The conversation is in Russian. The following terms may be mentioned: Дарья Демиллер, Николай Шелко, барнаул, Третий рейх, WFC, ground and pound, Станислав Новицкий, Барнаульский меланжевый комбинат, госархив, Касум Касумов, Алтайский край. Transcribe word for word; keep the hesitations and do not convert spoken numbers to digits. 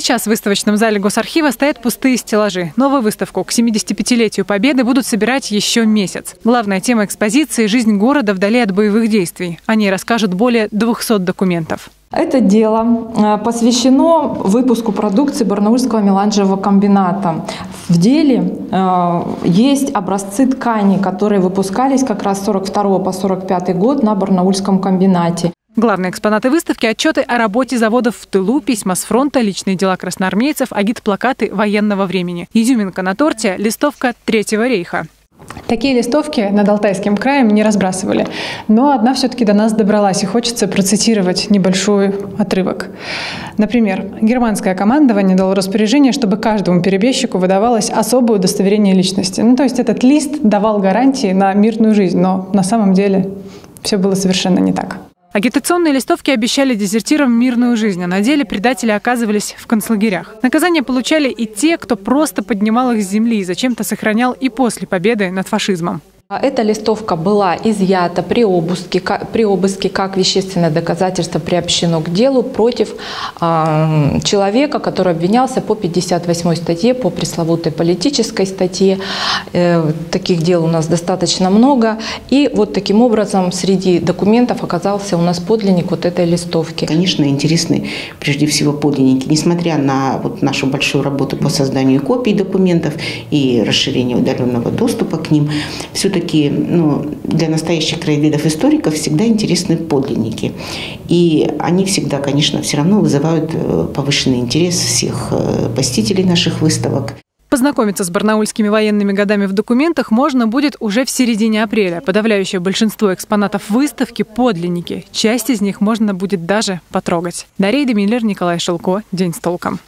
Сейчас в выставочном зале Госархива стоят пустые стеллажи. Новую выставку к семидесятипятилетию Победы будут собирать еще месяц. Главная тема экспозиции – жизнь города вдали от боевых действий. О ней расскажут более двухсот документов. Это дело посвящено выпуску продукции Барнаульского меланжевого комбината. В деле есть образцы ткани, которые выпускались как раз с сорок второго по сорок пятый год на Барнаульском комбинате. Главные экспонаты выставки – отчеты о работе заводов в тылу, письма с фронта, личные дела красноармейцев, агитплакаты военного времени. Изюминка на торте – листовка Третьего рейха. Такие листовки над Алтайским краем не разбрасывали, но одна все-таки до нас добралась, и хочется процитировать небольшой отрывок. Например, германское командование дало распоряжение, чтобы каждому перебежчику выдавалось особое удостоверение личности. Ну, то есть этот лист давал гарантии на мирную жизнь, но на самом деле все было совершенно не так. Агитационные листовки обещали дезертирам мирную жизнь, а на деле предатели оказывались в концлагерях. Наказание получали и те, кто просто поднимал их с земли и зачем-то сохранял и после победы над фашизмом. Эта листовка была изъята при обыске, при обыске как вещественное доказательство, приобщено к делу против э, человека, который обвинялся по пятьдесят восьмой статье, по пресловутой политической статье. Э, таких дел у нас достаточно много. И вот таким образом среди документов оказался у нас подлинник вот этой листовки. Конечно, интересны прежде всего подлинники. Несмотря на вот нашу большую работу по созданию копий документов и расширению удаленного доступа к ним, все-таки Такие, ну, для настоящих краеведов-историков всегда интересны подлинники. И они всегда, конечно, все равно вызывают повышенный интерес всех посетителей наших выставок. Познакомиться с барнаульскими военными годами в документах можно будет уже в середине апреля. Подавляющее большинство экспонатов выставки – подлинники. Часть из них можно будет даже потрогать. Дарья Демиллер, Николай Шелко. День с толком.